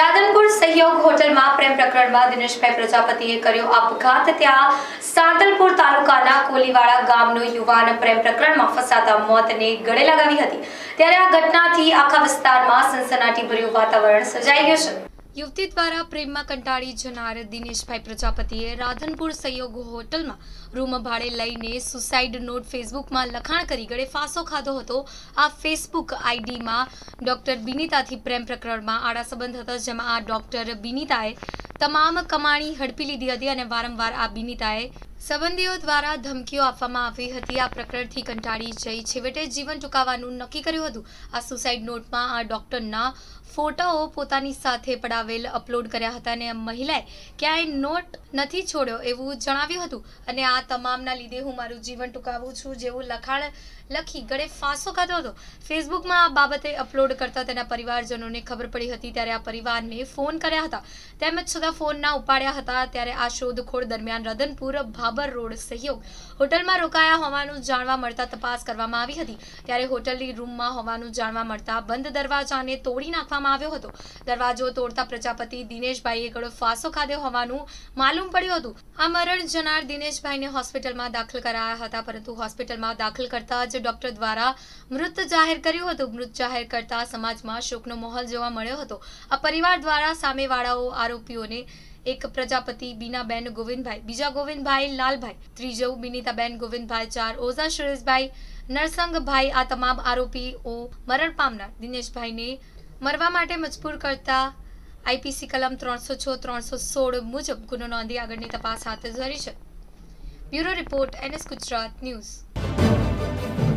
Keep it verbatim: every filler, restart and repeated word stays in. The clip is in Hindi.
राधनपूर सहयोग होटल में प्रेम प्रकरण में दिनेश भाई प्रजापति कर्यो अपघात। त्या सांतलपूर तालुकाना कोलीवाड़ा गामनो युवान प्रेम प्रकरण में फसाता मौत ने गळे लगावी हती। त्यारे आ घटनाथी आखा विस्तार में सनसनाटीभर्युं वातावरण सर्जाई गयुं छे। युवती द्वारा प्रेम में कंटाड़ी जनार दिनेश भाई प्रजापतिए राधनपुर सहयोग होटल में रूम भाड़े लईने सुसाइड नोट फेसबुक में लखाण करी गड़े फांसो खाधो हतो। आ फेसबुक आईडी में डॉक्टर बीनिता थी प्रेम प्रकरण में आड़ा संबंध हतो, जेमां आ डॉक्टर बीनिताए तमाम कमाणी हड़पी लीधी हती अने वारंवार आ बीनिताए संबंधीओ द्वारा धमकीओ आपवामां आवी हती। आ प्रकरणथी कंटाळी जई छेवटे जीवन टूंकाववानुं नक्की कर्युं हतुं। आ सुसाइड नोटमां आ डॉक्टरना फोटाओ पोतानी साथे पडावेल अपलोड कर्या हता अने महिलाए क्यांय नोट नथी छोड्यो एवुं जणाव्युं हतुं अने आ तमामना लीधे हुं मारुं जीवन टूंकावुं छुं जेवुं लखाण लखी गळे फांसो खाधो हतो। फेसबुकमां आ बाबते अपलोड करता तेना परिवारजनोने खबर पडी हती, त्यारे आ परिवारने फोन कर्या हता तेम छतां फोन न उपाड्या हता। त्यारे आ शोधखोळ दरमियान राधनपुर बाबर रोड सहयोग होटल में रोकाया होવાનું જાણવા મળતા તપાસ કરવામાં આવી હતી। ત્યારે હોટલની રૂમમાં હોવાનું જાણવા મળતા બંધ દરવાજાને તોડી નાખવામાં આવ્યો હતો। દરવાજો તોડતા પ્રજાપતિ દિનેશભાઈએ ગળો ફાંસો ખાધો હોવાનું માલુમ પડ્યું હતું। આ મરણ જનાર દિનેશભાઈને હોસ્પિટલમાં દાખલ કરાયા હતા, પરંતુ હોસ્પિટલમાં દાખલ કરતા જ ડોક્ટર દ્વારા મૃત જાહેર કર્યું હતું। મૃત જાહેર કરતા સમાજમાં શોકનો માહોલ જોવા મળ્યો હતો। આ પરિવાર દ્વારા સામેવાળાઓ આરોપીઓને एक प्रजापति बीनाबेन गोविंद भाई, बीजा गोविंद भाई लाल भाई, त्रीजो बीनिताबेन गोविंद भाई, चार ओझा सुरेश भाई नरसंग भाई आ तमाम आरोपी ओ मरण पामना दिनेश भाई ने मरवा माटे मजबूर करता आईपीसी कलम तीन सौ छह तीन सौ सोलह मुजब गुनो नोंधी आगळनी तपास हाथ धरी छे। Bureau report N S Gujarat news.